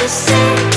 just say